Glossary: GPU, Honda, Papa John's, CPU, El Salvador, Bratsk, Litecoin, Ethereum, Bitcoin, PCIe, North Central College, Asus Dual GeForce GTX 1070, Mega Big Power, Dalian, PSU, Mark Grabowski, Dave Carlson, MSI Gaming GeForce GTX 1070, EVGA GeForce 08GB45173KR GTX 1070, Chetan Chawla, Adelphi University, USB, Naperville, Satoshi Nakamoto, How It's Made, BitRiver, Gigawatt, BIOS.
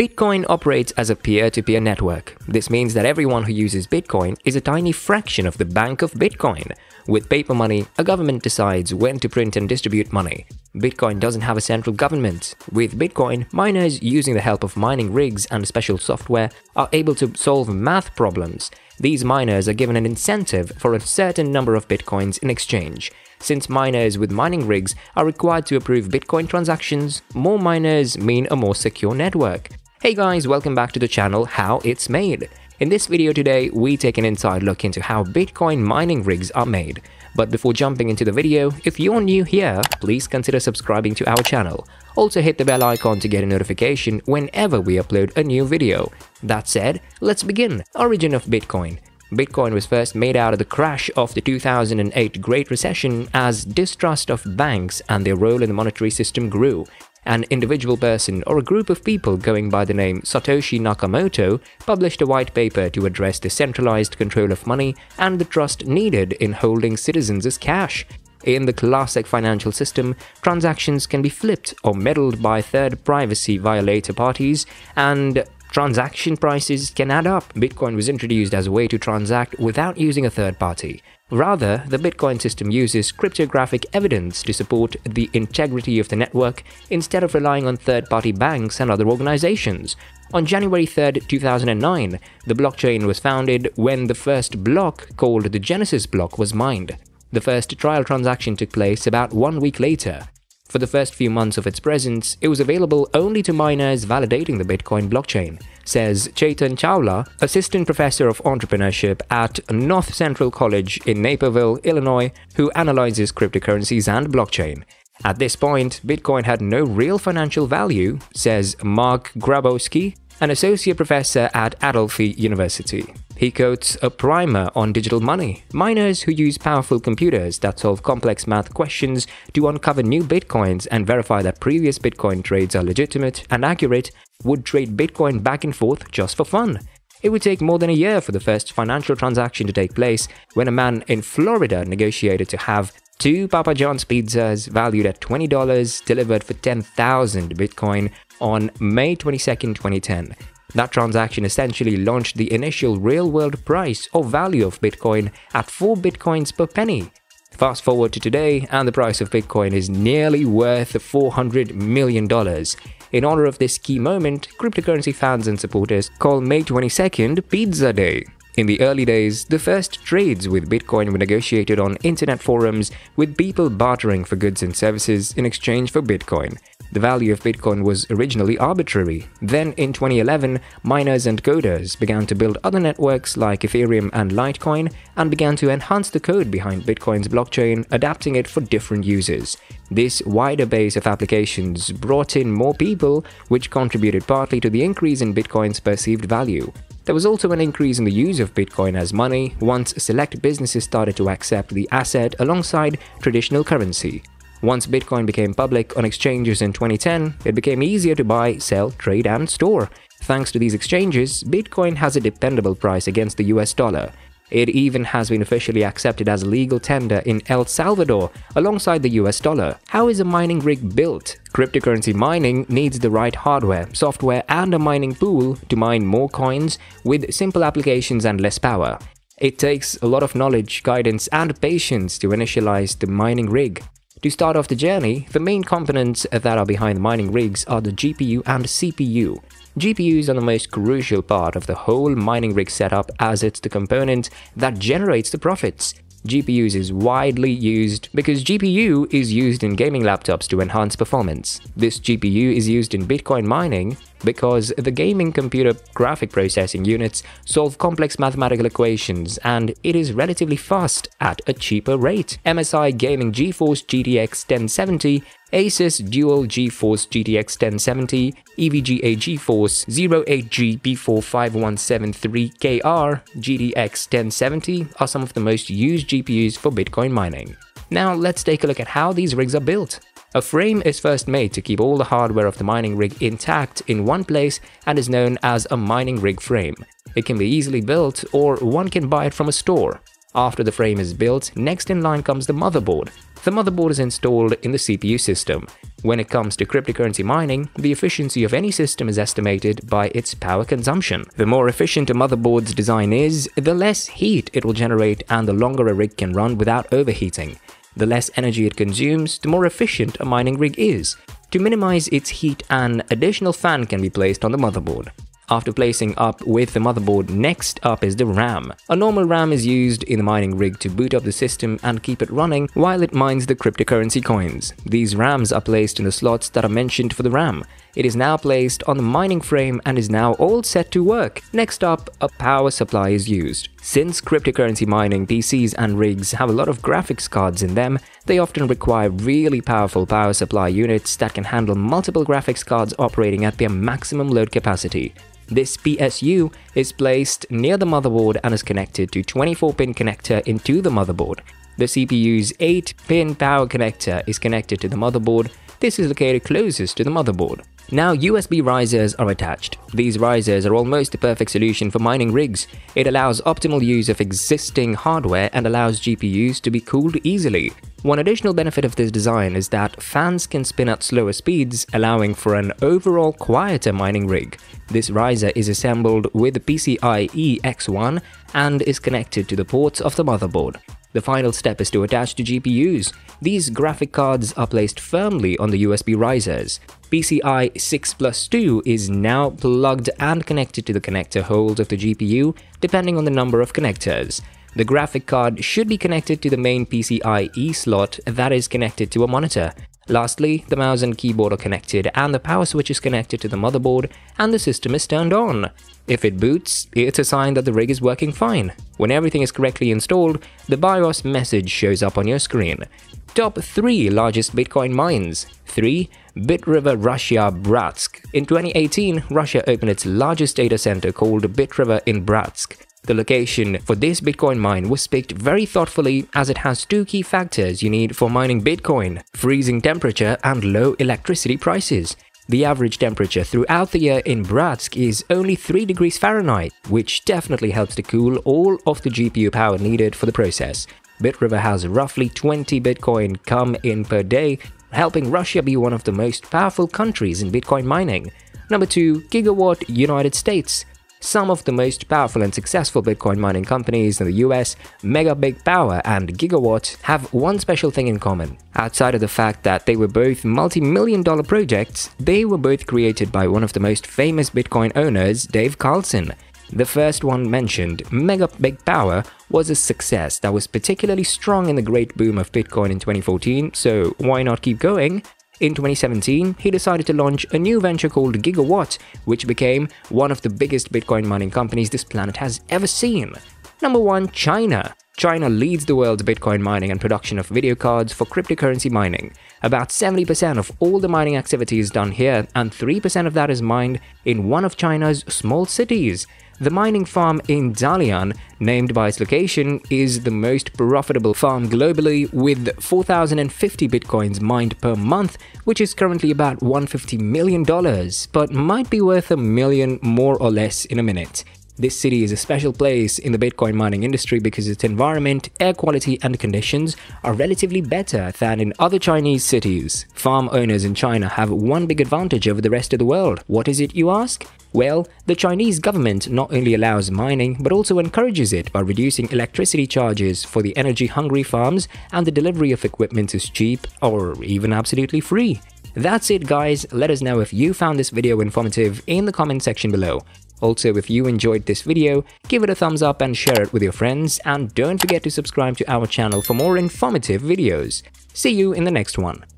Bitcoin operates as a peer-to-peer network. This means that everyone who uses Bitcoin is a tiny fraction of the bank of Bitcoin. With paper money, a government decides when to print and distribute money. Bitcoin doesn't have a central government. With Bitcoin, miners, using the help of mining rigs and special software, are able to solve math problems. These miners are given an incentive for a certain number of Bitcoins in exchange. Since miners with mining rigs are required to approve Bitcoin transactions, more miners mean a more secure network. Hey guys, welcome back to the channel How It's Made. In this video today, we take an inside look into how Bitcoin mining rigs are made. But before jumping into the video, if you're new here, please consider subscribing to our channel. Also hit the bell icon to get a notification whenever we upload a new video. That said, let's begin. Origin of Bitcoin. Bitcoin was first made out of the crash of the 2008 Great Recession as distrust of banks and their role in the monetary system grew. An individual person or a group of people going by the name Satoshi Nakamoto published a white paper to address the centralized control of money and the trust needed in holding citizens as cash. In the classic financial system, transactions can be flipped or meddled by third privacy violator parties, and transaction prices can add up. Bitcoin was introduced as a way to transact without using a third party. Rather, the Bitcoin system uses cryptographic evidence to support the integrity of the network instead of relying on third-party banks and other organizations. On January 3, 2009, the blockchain was founded when the first block, called the Genesis block, was mined. The first trial transaction took place about 1 week later. For the first few months of its presence, it was available only to miners validating the Bitcoin blockchain, says Chetan Chawla, assistant professor of entrepreneurship at North Central College in Naperville, Illinois, who analyzes cryptocurrencies and blockchain. At this point, Bitcoin had no real financial value, says Mark Grabowski, an associate professor at Adelphi University. He quotes a primer on digital money. Miners who use powerful computers that solve complex math questions to uncover new bitcoins and verify that previous bitcoin trades are legitimate and accurate would trade bitcoin back and forth just for fun. It would take more than a year for the first financial transaction to take place when a man in Florida negotiated to have two Papa John's pizzas valued at $20 delivered for 10,000 bitcoin on May 22, 2010. That transaction essentially launched the initial real-world price or value of Bitcoin at 4 bitcoins per penny. Fast forward to today, and the price of Bitcoin is nearly worth $400 million. In honor of this key moment, cryptocurrency fans and supporters call May 22nd Pizza Day. In the early days, the first trades with Bitcoin were negotiated on internet forums, with people bartering for goods and services in exchange for Bitcoin. The value of Bitcoin was originally arbitrary. Then, in 2011, miners and coders began to build other networks like Ethereum and Litecoin and began to enhance the code behind Bitcoin's blockchain, adapting it for different users. This wider base of applications brought in more people, which contributed partly to the increase in Bitcoin's perceived value. There was also an increase in the use of Bitcoin as money once select businesses started to accept the asset alongside traditional currency. Once Bitcoin became public on exchanges in 2010, it became easier to buy, sell, trade, and store. Thanks to these exchanges, Bitcoin has a dependable price against the US dollar. It even has been officially accepted as legal tender in El Salvador alongside the US dollar. How is a mining rig built? Cryptocurrency mining needs the right hardware, software, and a mining pool to mine more coins with simple applications and less power. It takes a lot of knowledge, guidance, and patience to initialize the mining rig. To start off the journey, the main components that are behind the mining rigs are the GPU and CPU. GPUs are the most crucial part of the whole mining rig setup, as it's the component that generates the profits. GPUs is widely used because GPU is used in gaming laptops to enhance performance. This GPU is used in Bitcoin mining because the gaming computer graphic processing units solve complex mathematical equations, and it is relatively fast at a cheaper rate. MSI Gaming GeForce GTX 1070, Asus Dual GeForce GTX 1070, EVGA GeForce 08GB45173KR GTX 1070 are some of the most used GPUs for Bitcoin mining. Now let's take a look at how these rigs are built. A frame is first made to keep all the hardware of the mining rig intact in one place and is known as a mining rig frame. It can be easily built, or one can buy it from a store. After the frame is built, next in line comes the motherboard. The motherboard is installed in the CPU system. When it comes to cryptocurrency mining, the efficiency of any system is estimated by its power consumption. The more efficient a motherboard's design is, the less heat it will generate and the longer a rig can run without overheating. The less energy it consumes, the more efficient a mining rig is. To minimize its heat, an additional fan can be placed on the motherboard. After placing up with the motherboard, next up is the RAM. A normal RAM is used in the mining rig to boot up the system and keep it running while it mines the cryptocurrency coins. These RAMs are placed in the slots that are mentioned for the RAM. It is now placed on the mining frame and is now all set to work. Next up, a power supply is used. Since cryptocurrency mining PCs and rigs have a lot of graphics cards in them, they often require really powerful power supply units that can handle multiple graphics cards operating at their maximum load capacity. This PSU is placed near the motherboard and is connected to a 24-pin connector into the motherboard. The CPU's 8-pin power connector is connected to the motherboard. This is located closest to the motherboard. Now USB risers are attached. These risers are almost the perfect solution for mining rigs. It allows optimal use of existing hardware and allows GPUs to be cooled easily. One additional benefit of this design is that fans can spin at slower speeds, allowing for an overall quieter mining rig. This riser is assembled with the PCIe X1 and is connected to the ports of the motherboard. The final step is to attach to GPUs. These graphic cards are placed firmly on the USB risers. PCI 6+2 is now plugged and connected to the connector holes of the GPU, depending on the number of connectors. The graphic card should be connected to the main PCIe slot that is connected to a monitor. Lastly, the mouse and keyboard are connected and the power switch is connected to the motherboard and the system is turned on. If it boots, it's a sign that the rig is working fine. When everything is correctly installed, the BIOS message shows up on your screen. Top 3 largest Bitcoin mines. 3. BitRiver, Russia, Bratsk. In 2018, Russia opened its largest data center called BitRiver in Bratsk. The location for this Bitcoin mine was picked very thoughtfully as it has two key factors you need for mining Bitcoin: freezing temperature and low electricity prices. The average temperature throughout the year in Bratsk is only 3 degrees Fahrenheit, which definitely helps to cool all of the GPU power needed for the process. BitRiver has roughly 20 Bitcoin come in per day, helping Russia be one of the most powerful countries in Bitcoin mining. Number 2, Gigawatt, United States. Some of the most powerful and successful Bitcoin mining companies in the US, Mega Big Power and Gigawatt, have one special thing in common. Outside of the fact that they were both multi-million-dollar projects, they were both created by one of the most famous Bitcoin owners, Dave Carlson. The first one mentioned, Mega Big Power, was a success that was particularly strong in the great boom of Bitcoin in 2014, so why not keep going? In 2017, he decided to launch a new venture called Gigawatt, which became one of the biggest Bitcoin mining companies this planet has ever seen. Number 1, China. China leads the world's Bitcoin mining and production of video cards for cryptocurrency mining. About 70% of all the mining activity is done here, and 3% of that is mined in one of China's small cities. The mining farm in Dalian, named by its location, is the most profitable farm globally, with 4,050 bitcoins mined per month, which is currently about $150 million, but might be worth $1 million more or less in a minute. This city is a special place in the Bitcoin mining industry because its environment, air quality and conditions are relatively better than in other Chinese cities. Farm owners in China have one big advantage over the rest of the world. What is it, you ask? Well, the Chinese government not only allows mining but also encourages it by reducing electricity charges for the energy-hungry farms, and the delivery of equipment is cheap or even absolutely free. That's it, guys. Let us know if you found this video informative in the comment section below. Also, if you enjoyed this video, give it a thumbs up and share it with your friends, and don't forget to subscribe to our channel for more informative videos. See you in the next one.